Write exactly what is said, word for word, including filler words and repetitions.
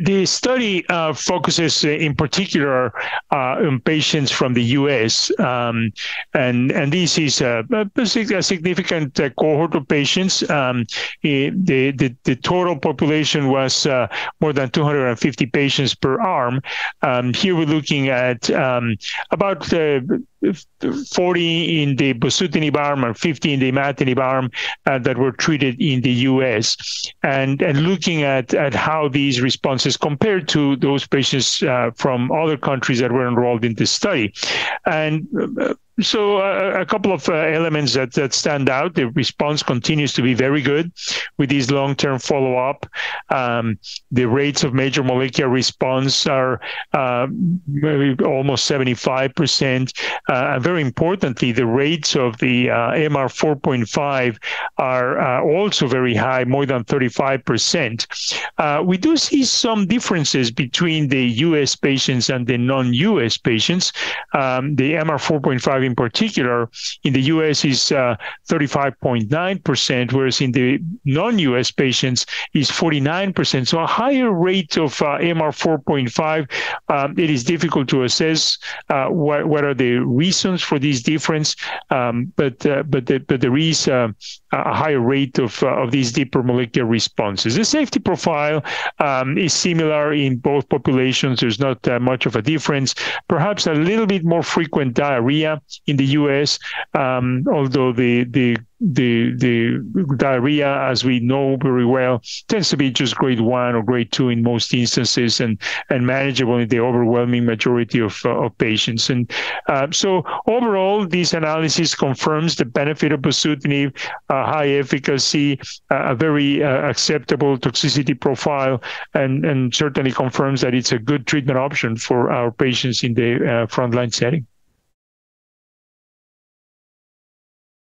The study uh, focuses in particular uh, on patients from the U S Um, and, and this is a, a significant cohort of patients. Um, the, the, the total population was uh, more than two hundred fifty patients per arm. Um, here we're looking at um, about uh, forty in the bosutinib arm and fifty in the imatinib arm uh, that were treated in the U S and and looking at, at how these responses compared to those patients uh, from other countries that were enrolled in this study. And uh, So uh, a couple of uh, elements that, that stand out. The response continues to be very good with these long-term follow-up. Um, the rates of major molecular response are uh, almost seventy-five percent. Uh, very importantly, the rates of the uh, M R four point five are uh, also very high, more than thirty-five percent. Uh, we do see some differences between the U S patients and the non-U S patients. Um, the M R four point five in particular, in the U S is uh, thirty-five point nine percent, whereas in the non-U S patients is forty-nine percent. So a higher rate of uh, M R four point five. Um, it is difficult to assess uh, what, what are the reasons for this difference, um, but uh, but, the, but there is uh, a higher rate of, uh, of these deeper molecular responses. The safety profile um, is similar in both populations. There's not uh, much of a difference. Perhaps a little bit more frequent diarrhea in the U S, um, although the, the the the diarrhea, as we know very well, tends to be just grade one or grade two in most instances, and and manageable in the overwhelming majority of, uh, of patients. And uh, so overall, this analysis confirms the benefit of bosutinib, uh, high efficacy, uh, a very uh, acceptable toxicity profile, and, and certainly confirms that it's a good treatment option for our patients in the uh, frontline setting.